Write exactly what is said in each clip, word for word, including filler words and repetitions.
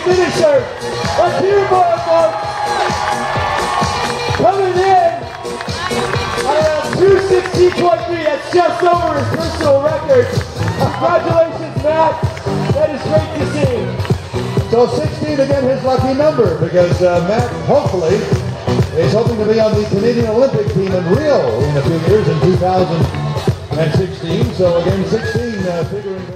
Finisher, let's hear for it, folks. Coming in at two sixteen point three, that's just over his personal record. Congratulations, Matt. That is great to see. So sixteen again, his lucky number, because uh, Matt, hopefully, is hoping to be on the Canadian Olympic team in Rio in a few years in two thousand sixteen. So again, sixteen uh, figuring.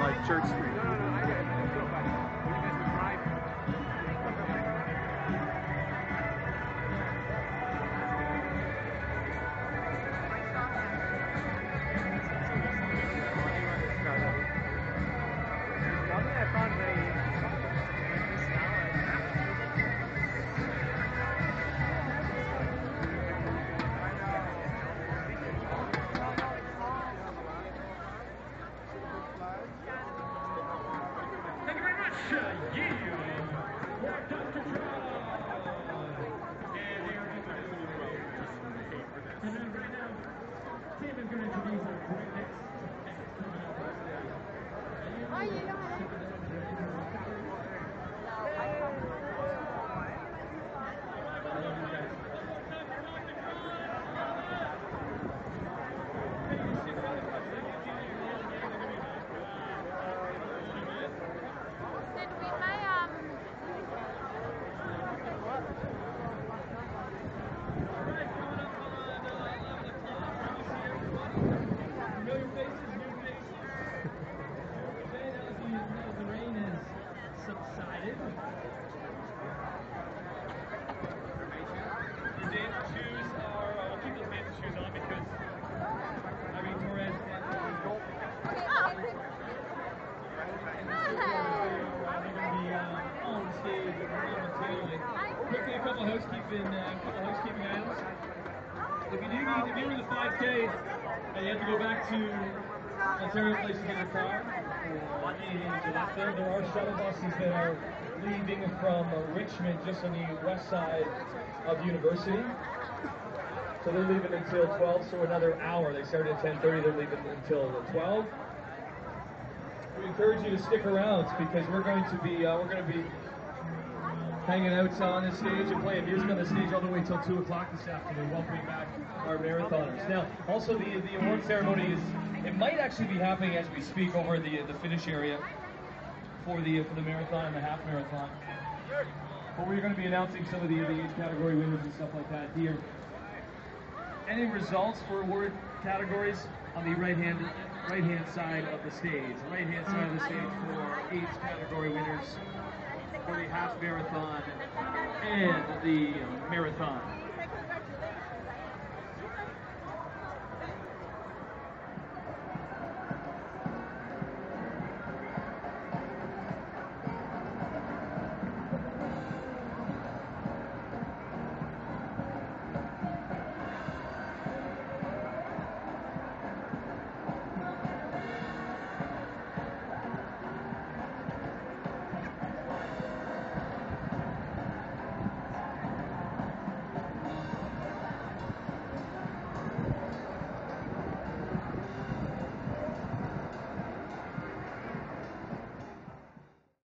on like Church Street. No, no, no, I got it. Housekeeping, uh, a couple housekeeping items. If you do need, if you're in the five K and you have to go back to Ontario Place to get your car, or anything to that there, there are shuttle buses that are leaving from Richmond, just on the west side of University. So they're leaving until twelve, so another hour. They started at ten thirty, they're leaving until twelve. We encourage you to stick around because we're going to be, uh, we're going to be hanging out on the stage and playing music on the stage all the way till two o'clock this afternoon, welcoming back our marathoners. Now, also the the award ceremony is it might actually be happening as we speak over the the finish area for the for the marathon and the half marathon. But we're going to be announcing some of the, the age category winners and stuff like that here. Any results for award categories on the right hand right hand side of the stage. Right hand side of the stage for age category winners for the half marathon and the marathon.